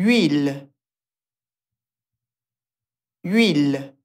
huile, huile.